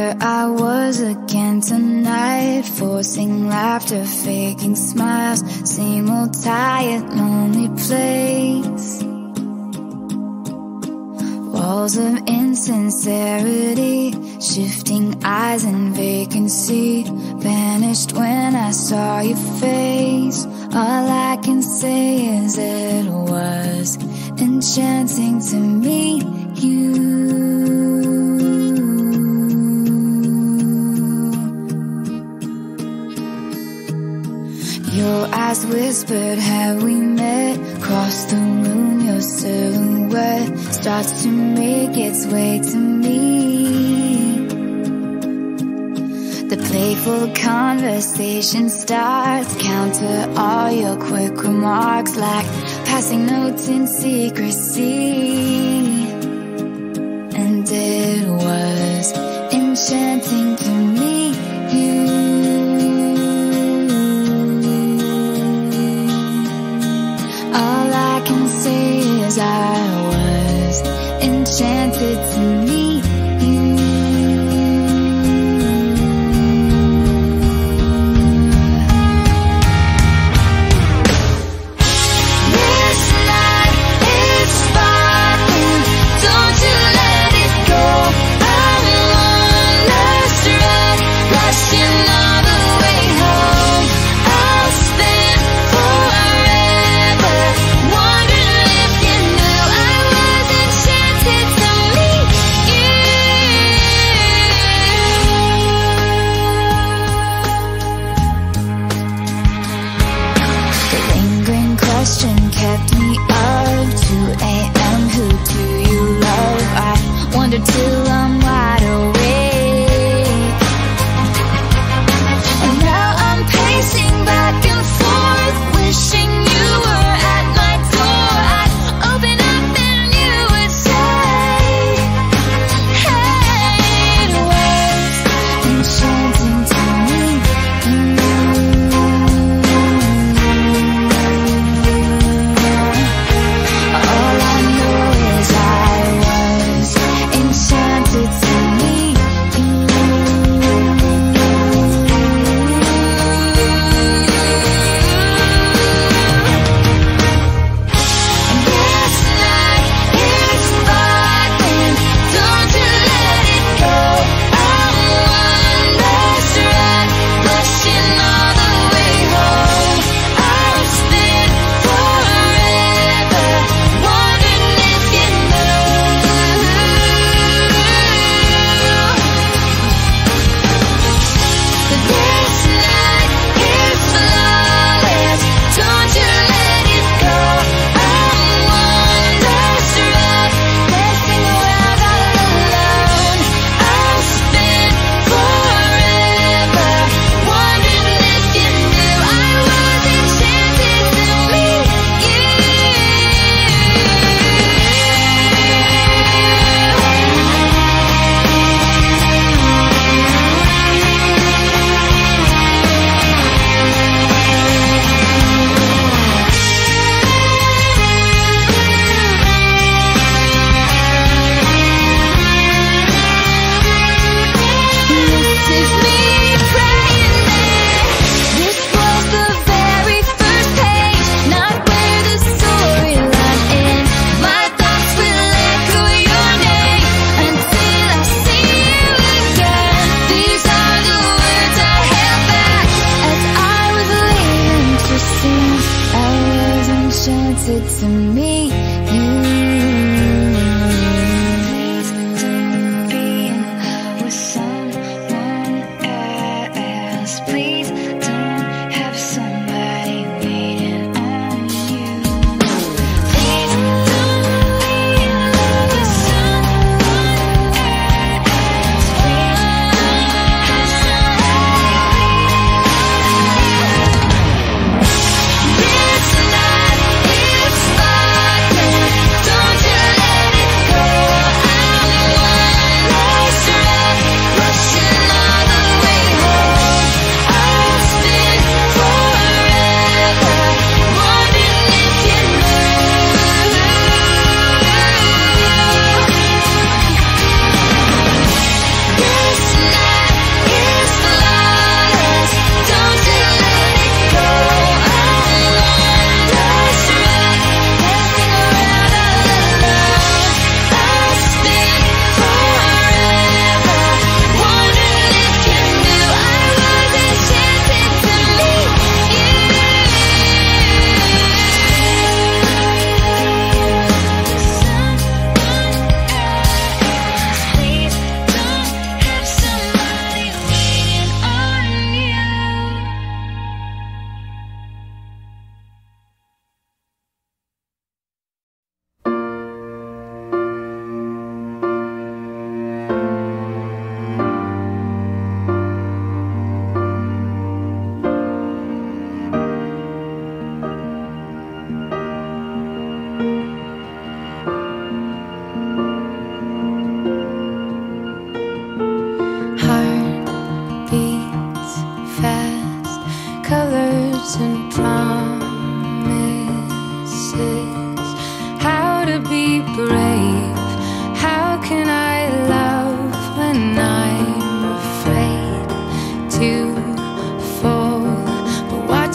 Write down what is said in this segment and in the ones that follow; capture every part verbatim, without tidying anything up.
Here I was again tonight, forcing laughter, faking smiles, same old tired, lonely place. Walls of insincerity, shifting eyes and vacancy, vanished when I saw your face. All I can say is it was enchanting to meet you. Your eyes whispered, have we met? Across the room, your silhouette starts to make its way to me. The playful conversation starts, counter all your quick remarks like passing notes in secrecy. And it was enchanting to meet you. As I was enchanted to meet you. This night is sparkling, don't you let it go. I'm wonderstruck, rushing all the way home. I'll spend forever wandering. Kept me up, two A M Who do you love? I wonder till I'm wide awake. And now I'm pacing back and forth, wishing you were at my door. I'd open up and you would say, hey, it was enchanting to meet you. Let's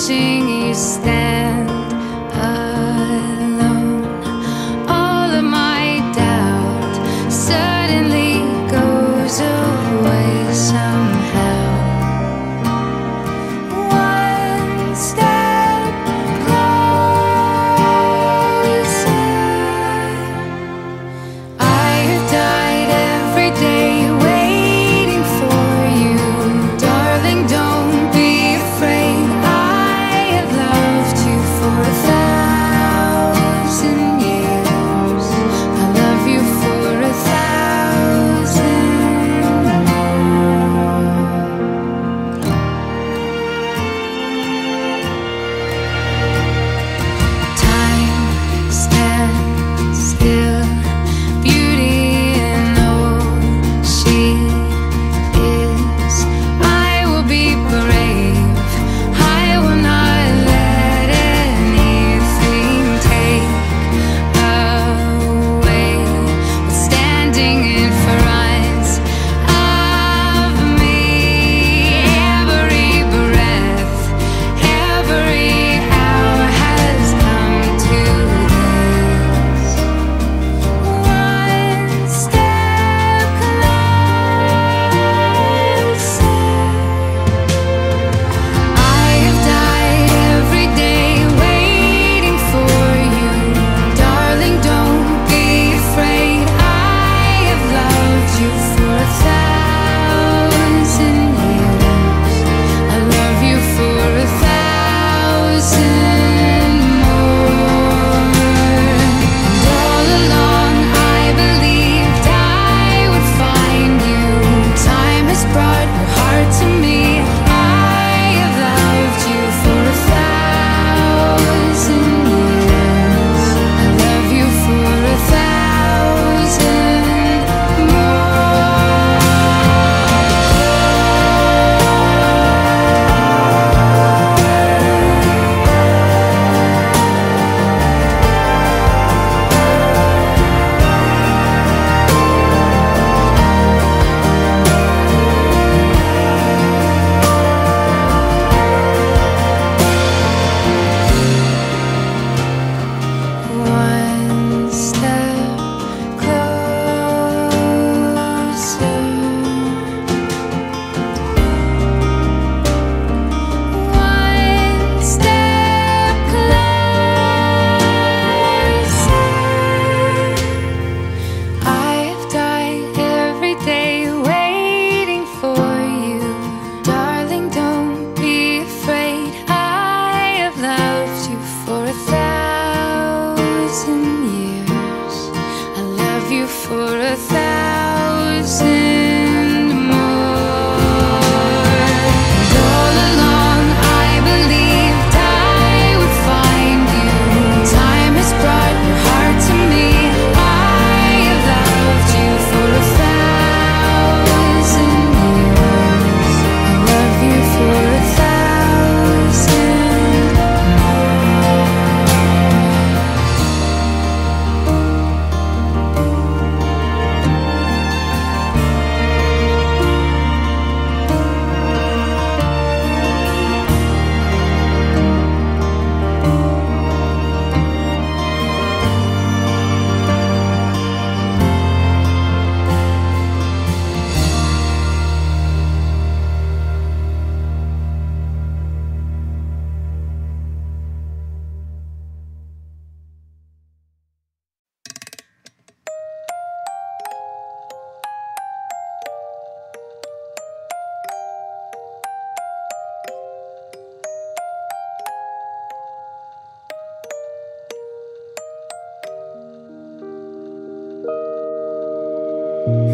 watching you stand alone. All of my doubt suddenly goes away somehow. One step closer. I have died every day waiting for you, darling. Don't years. I love you for a thousand.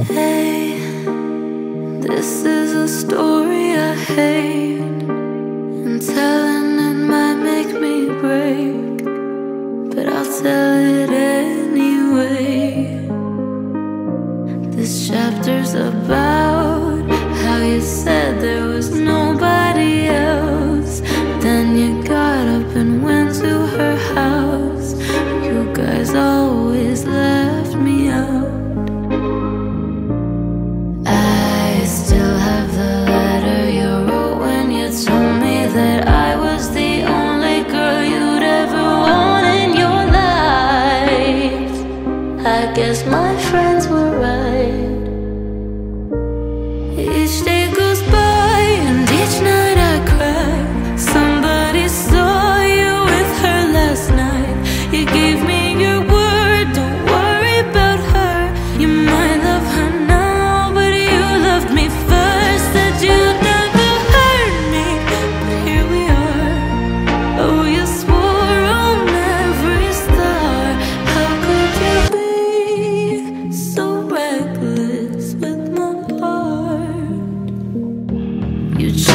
Hey, this is a story I hate, and telling it might make me break, but I'll tell it anyway. This chapter's about how you said there was nobody else, then you got up and went to her house. You guys always left me out. I still have the letter you wrote when with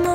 my